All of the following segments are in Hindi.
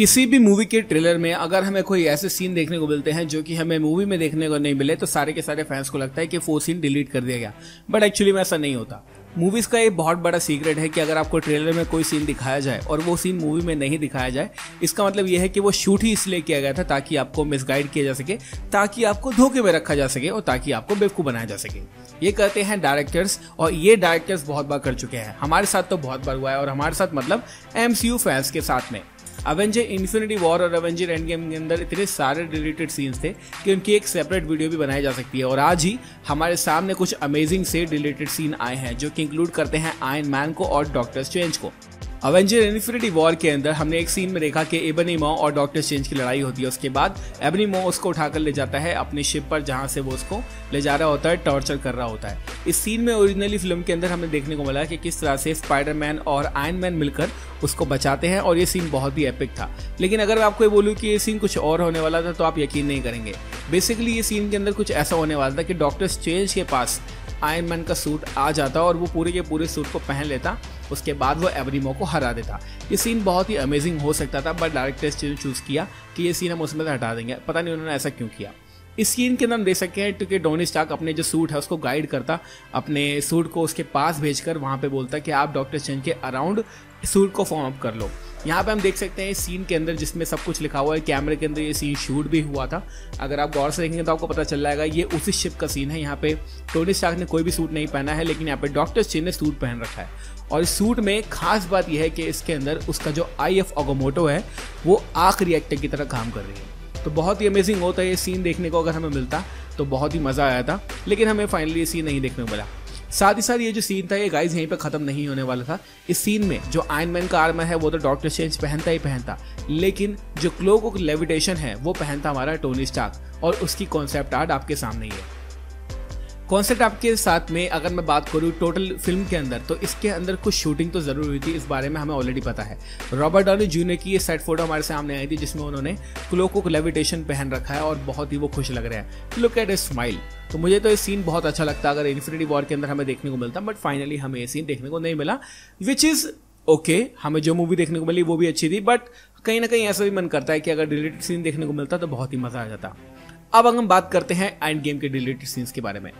किसी भी मूवी के ट्रेलर में अगर हमें कोई ऐसे सीन देखने को मिलते हैं जो कि हमें मूवी में देखने को नहीं मिले तो सारे के सारे फैंस को लगता है कि वो सीन डिलीट कर दिया गया, बट एक्चुअली में ऐसा नहीं होता। मूवीज़ का ये बहुत बड़ा सीक्रेट है कि अगर आपको ट्रेलर में कोई सीन दिखाया जाए और वो सीन मूवी में नहीं दिखाया जाए, इसका मतलब ये है कि वो शूट ही इसलिए किया गया था ताकि आपको मिसगाइड किया जा सके, ताकि आपको धोखे में रखा जा सके और ताकि आपको बेवकूफ़ बनाया जा सके। ये करते हैं डायरेक्टर्स, और ये डायरेक्टर्स बहुत बार कर चुके हैं, हमारे साथ तो बहुत बार हुआ है, और हमारे साथ मतलब MCU फैंस के साथ में। अवेंजर इन्फिनिटी वॉर और अवेंजर एंड गेम के अंदर इतने सारे डिलीटेड सीन्स थे कि उनकी एक सेपरेट वीडियो भी बनाई जा सकती है, और आज ही हमारे सामने कुछ अमेजिंग से डिलीटेड सीन आए हैं जो कि इंक्लूड करते हैं आयरन मैन को और डॉक्टर स्ट्रेंज को। अवेंजर इन्फिनिटी वॉर के अंदर हमने एक सीन में देखा कि एबनी मॉ और डॉक्टर स्ट्रेंज की लड़ाई होती है। उसके बाद एबनी मॉ उसको उठाकर ले जाता है अपनी शिप पर, जहाँ से वो उसको ले जा रहा होता है, टॉर्चर कर रहा होता है। इस सीन में ओरिजिनली फिल्म के अंदर हमें देखने को मिला कि किस तरह से स्पाइडरमैन और आयरन मैन मिलकर उसको बचाते हैं, और ये सीन बहुत ही एपिक था। लेकिन अगर मैं आपको ये बोलूँ कि ये सीन कुछ और होने वाला था तो आप यकीन नहीं करेंगे। बेसिकली ये सीन के अंदर कुछ ऐसा होने वाला था कि डॉक्टर स्ट्रेंज के पास आयरन मैन का सूट आ जाता और वो पूरे के पूरे सूट को पहन लेता, उसके बाद वो एबनी मॉ को हरा देता। ये सीन बहुत ही अमेजिंग हो सकता था, बट डायरेक्टर्स ने चूज़ किया कि ये सीन हम उसमें से हटा देंगे। पता नहीं उन्होंने ऐसा क्यों किया। इस सीन के अंदर हम देख सकते हैं कि टोनी स्टार्क अपने जो सूट है उसको गाइड करता, अपने सूट को उसके पास भेजकर वहाँ पे बोलता कि आप डॉक्टर स्ट्रेंज के अराउंड सूट को फॉर्म अप कर लो। यहाँ पे हम देख सकते हैं इस सीन के अंदर जिसमें सब कुछ लिखा हुआ है, कैमरे के अंदर ये सीन शूट भी हुआ था। अगर आप गौर से देखेंगे तो आपको पता चल जाएगा ये उसी शिप का सीन है। यहाँ पे टोनी स्टार्क ने कोई भी सूट नहीं पहना है, लेकिन यहाँ पे डॉक्टर स्ट्रेंज ने सूट पहन रखा है, और इस सूट में खास बात यह है कि इसके अंदर उसका जो आई ऑफ अगामोटो है वो आर्क रिएक्टर की तरह काम कर रही है। तो बहुत ही अमेजिंग होता है ये सीन देखने को, अगर हमें मिलता तो बहुत ही मज़ा आया था, लेकिन हमें फाइनली ये सीन नहीं देखने को मिला। साथ ही साथ ये जो सीन था ये गाइस यहीं पे ख़त्म नहीं होने वाला था। इस सीन में जो आयरन मैन का आर्मर है वो तो डॉक्टर स्ट्रेंज पहनता ही पहनता, लेकिन जो क्लोक ऑफ लेविटेशन है वो पहनता हमारा टोनी स्टार्क, और उसकी कॉन्सेप्ट आर्ट आपके सामने ही है। कॉन्सेप्ट आपके साथ में अगर मैं बात करूँ टोटल फिल्म के अंदर, तो इसके अंदर कुछ शूटिंग तो ज़रूर हुई थी, इस बारे में हमें ऑलरेडी पता है। रॉबर्ट डाउनी जूनियर की ये सेट फोटो हमारे सामने आई थी जिसमें उन्होंने क्लोक ऑफ लेविटेशन पहन रखा है और बहुत ही वो खुश लग रहे हैं। Look at his smile. तो मुझे तो ये सीन बहुत अच्छा लगता अगर इन्फिनिटी वॉर के अंदर हमें देखने को मिलता, बट फाइनली हमें ये सीन देखने को नहीं मिला, विच इज़ ओके। हमें जो मूवी देखने को मिली वो भी अच्छी थी, बट कहीं ना कहीं ऐसा भी मन करता है कि अगर डिलीटेड सीन देखने को मिलता तो बहुत ही मज़ा आ जाता। अब हम बात करते हैं एंड गेम के डिलीटेड सीन्स के बारे में।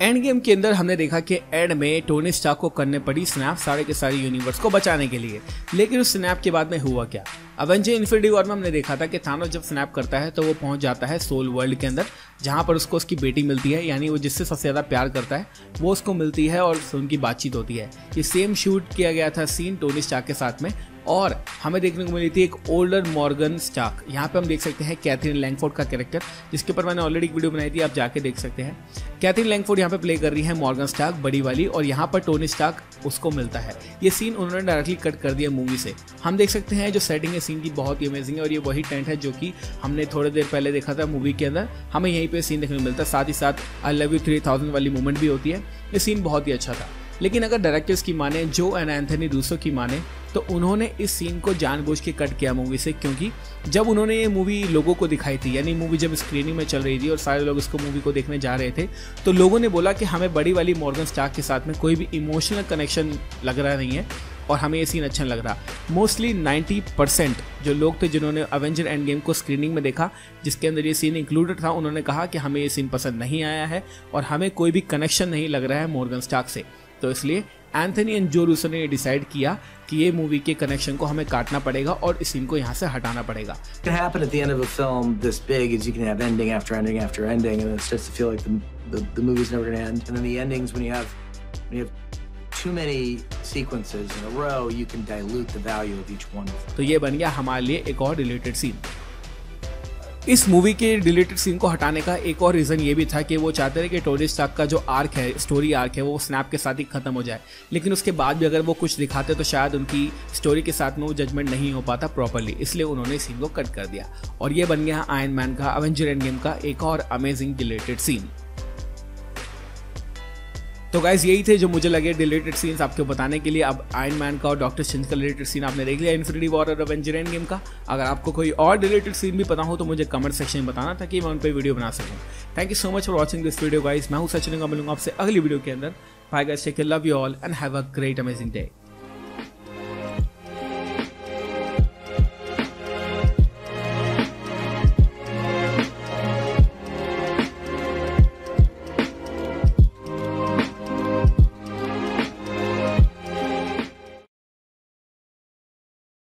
एंड गेम के अंदर हमने देखा कि एंड में टोनी स्टार्क को करने पड़ी स्नैप सारे के सारे यूनिवर्स को बचाने के लिए, लेकिन उस स्नैप के बाद में हुआ क्या? अवेंजर इन्फिनिटी वॉर में हमने देखा था कि थानोस जब स्नैप करता है तो वो पहुंच जाता है सोल वर्ल्ड के अंदर, जहां पर उसको उसकी बेटी मिलती है, यानी वो जिससे सबसे ज़्यादा प्यार करता है वो उसको मिलती है और उनकी बातचीत होती है। ये सेम शूट किया गया था सीन टोनी स्टार्क के साथ में, और हमें देखने को मिली थी एक ओल्डर मॉर्गन स्टार्क। यहाँ पे हम देख सकते हैं कैथरीन लैंगफोर्ड का कैरेक्टर, जिसके ऊपर मैंने ऑलरेडी एक वीडियो बनाई थी, आप जाके देख सकते हैं। कैथरीन लैंगफोर्ड यहाँ पे प्ले कर रही है मॉर्गन स्टार्क बड़ी वाली, और यहाँ पर टोनी स्टार्क उसको मिलता है। ये सीन उन्होंने डायरेक्टली कट कर दिया मूवी से। हम देख सकते हैं जो सेटिंग है सीन की बहुत ही अमेजिंग है, और ये वही टेंट है जो कि हमने थोड़ी देर पहले देखा था मूवी के अंदर, हमें यहीं पर सीन देखने को मिलता है। साथ ही साथ आई लव यू 3000 वाली मूवमेंट भी होती है। ये सीन बहुत ही अच्छा था, लेकिन अगर डायरेक्टर्स की माने, जो एंथनी रूसो की माने, तो उन्होंने इस सीन को जानबूझ के कट किया मूवी से, क्योंकि जब उन्होंने ये मूवी लोगों को दिखाई थी, यानी मूवी जब स्क्रीनिंग में चल रही थी और सारे लोग इसको मूवी को देखने जा रहे थे, तो लोगों ने बोला कि हमें बड़ी वाली मॉर्गन स्टार्क के साथ में कोई भी इमोशनल कनेक्शन लग रहा नहीं है और हमें ये सीन अच्छा लग रहा। मोस्टली 90% जो लोग थे जिन्होंने अवेंजर एंड गेम को स्क्रीनिंग में देखा, जिसके अंदर ये सीन इंक्लूडेड था, उन्होंने कहा कि हमें ये सीन पसंद नहीं आया है और हमें कोई भी कनेक्शन नहीं लग रहा है मॉर्गन स्टार्क से। तो इसलिए एंथनी एंड जो रूसो ने डिसाइड किया कि ये मूवी के कनेक्शन को हमें काटना पड़ेगा और इस सीन को यहाँ से हटाना पड़ेगा। It happened at the end of a film this big is you can have ending after ending after ending and it starts to feel like the movie's never going to end, and then the endings when you have too many sequences in a row you can dilute the value of each one. तो ये बन गया हमारे लिए एक और रिलेटेड सीन। इस मूवी के डिलीटेड सीन को हटाने का एक और रीज़न ये भी था कि वो चाहते थे कि टोनी स्टार्क का जो आर्क है, स्टोरी आर्क है, वो स्नैप के साथ ही ख़त्म हो जाए, लेकिन उसके बाद भी अगर वो कुछ दिखाते तो शायद उनकी स्टोरी के साथ में वो जजमेंट नहीं हो पाता प्रॉपरली, इसलिए उन्होंने इस सीन को कट कर दिया। और ये बन गया आयरन मैन का अवेंजर एंड गेम का एक और अमेजिंग डिलीटेड सीन। तो गाइज यही थे जो मुझे लगे डिलीटेड सीन्स आपको बताने के लिए। अब आयरन मैन का और डॉक्टर स्ट्रेंज का रिलेटेड सीन आपने देख लिया, इन्फिनिटी वॉर और एवेंजर एंड गेम का। अगर आपको कोई और डिलीटेड सीन भी पता हो तो मुझे कमेंट सेक्शन में बताना ताकि मैं उन पर वीडियो बना सकूँ। Thank you so much for watching this video guys. मैं हूं सचिन निगम, मिलूंगा आपसे अगली वीडियो के अंदर। Bye guys, take care, love you all and have a great amazing day.